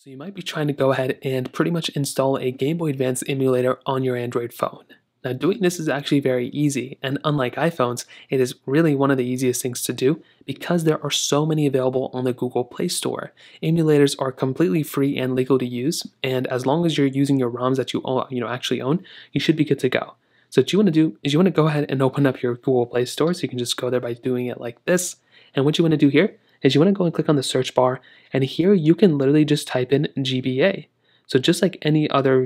So you might be trying to go ahead and pretty much install a Game Boy Advance emulator on your Android phone. Now, doing this is actually very easy, and unlike iPhones, it is really one of the easiest things to do because there are so many available on the Google Play Store. Emulators are completely free and legal to use, and as long as you're using your ROMs that you actually own, you should be good to go. So what you want to do is you want to go ahead and open up your Google Play Store, so you can just go there by doing it like this. And what you want to do here is you want to go and click on the search bar, and here you can literally just type in GBA. So just like any other,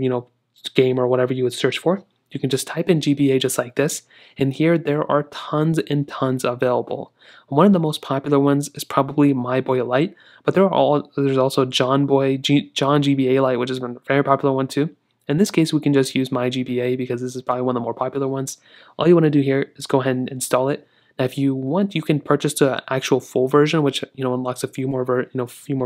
game or whatever you would search for, you can just type in GBA just like this, and here there are tons and tons available. One of the most popular ones is probably My Boy Lite, but there's also John GBA Lite, which is a very popular one too. In this case, we can just use My GBA because this is probably one of the more popular ones. All you want to do here is go ahead and install it. Now, if you want, you can purchase the actual full version, which unlocks a few more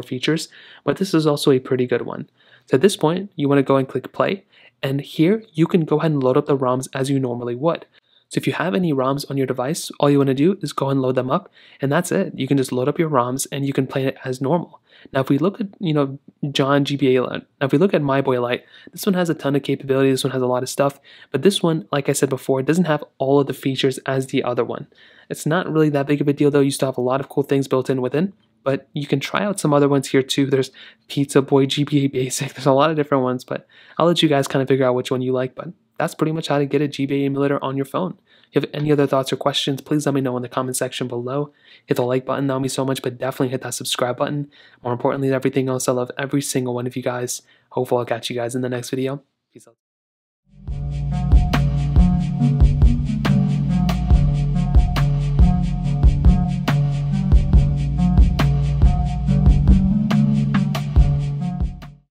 features. But this is also a pretty good one. So at this point, you want to go and click play, and here you can go ahead and load up the ROMs as you normally would. So if you have any ROMs on your device, all you want to do is go ahead and load them up, and that's it. You can just load up your ROMs and you can play it as normal. Now, if we look at John GBA Lite, now if we look at My Boy Lite, this one has a ton of capability. This one has a lot of stuff, but this one, like I said before, it doesn't have all of the features as the other one. It's not really that big of a deal though. You still have a lot of cool things built in within, but you can try out some other ones here too. There's Pizza Boy GBA Basic. There's a lot of different ones, but I'll let you guys kind of figure out which one you like. But that's pretty much how to get a GBA emulator on your phone. If you have any other thoughts or questions, please let me know in the comment section below. Hit the like button, that would mean so much, but definitely hit that subscribe button. More importantly than everything else, I love every single one of you guys. Hopefully I'll catch you guys in the next video. Peace out.